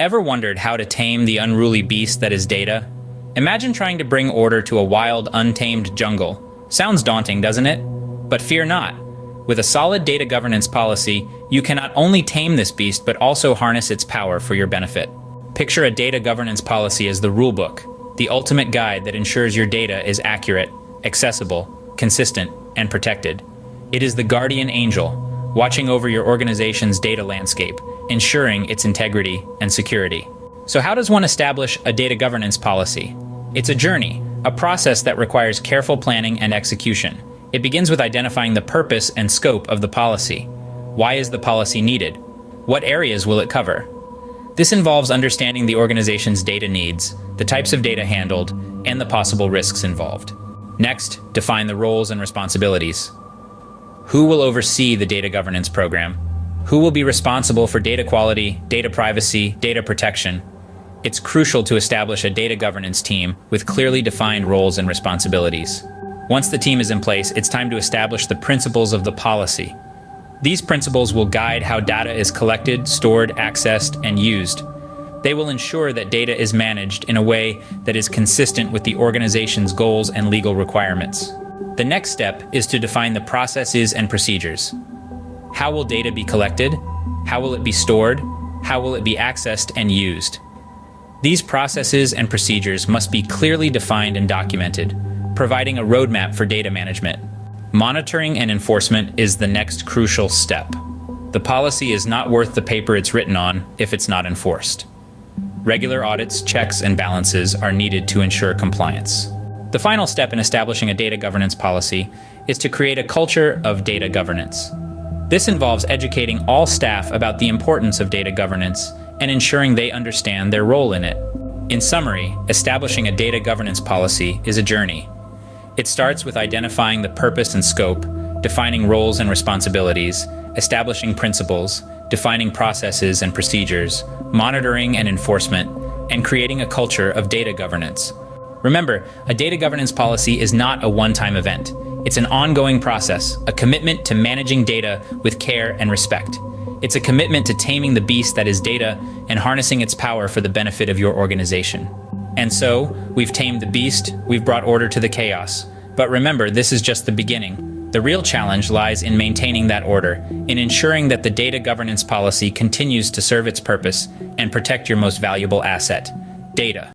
Ever wondered how to tame the unruly beast that is data? Imagine trying to bring order to a wild, untamed jungle. Sounds daunting, doesn't it? But fear not. With a solid data governance policy, you can not only tame this beast, but also harness its power for your benefit. Picture a data governance policy as the rulebook, the ultimate guide that ensures your data is accurate, accessible, consistent, and protected. It is the guardian angel, watching over your organization's data landscape, ensuring its integrity and security. So how does one establish a data governance policy? It's a journey, a process that requires careful planning and execution. It begins with identifying the purpose and scope of the policy. Why is the policy needed? What areas will it cover? This involves understanding the organization's data needs, the types of data handled, and the possible risks involved. Next, define the roles and responsibilities. Who will oversee the data governance program? Who will be responsible for data quality, data privacy, data protection? It's crucial to establish a data governance team with clearly defined roles and responsibilities. Once the team is in place, it's time to establish the principles of the policy. These principles will guide how data is collected, stored, accessed, and used. They will ensure that data is managed in a way that is consistent with the organization's goals and legal requirements. The next step is to define the processes and procedures. How will data be collected? How will it be stored? How will it be accessed and used? These processes and procedures must be clearly defined and documented, providing a roadmap for data management. Monitoring and enforcement is the next crucial step. The policy is not worth the paper it's written on if it's not enforced. Regular audits, checks, and balances are needed to ensure compliance. The final step in establishing a data governance policy is to create a culture of data governance. This involves educating all staff about the importance of data governance and ensuring they understand their role in it. In summary, establishing a data governance policy is a journey. It starts with identifying the purpose and scope, defining roles and responsibilities, establishing principles, defining processes and procedures, monitoring and enforcement, and creating a culture of data governance. Remember, a data governance policy is not a one-time event. It's an ongoing process, a commitment to managing data with care and respect. It's a commitment to taming the beast that is data and harnessing its power for the benefit of your organization. And so, we've tamed the beast, we've brought order to the chaos. But remember, this is just the beginning. The real challenge lies in maintaining that order, in ensuring that the data governance policy continues to serve its purpose and protect your most valuable asset, data.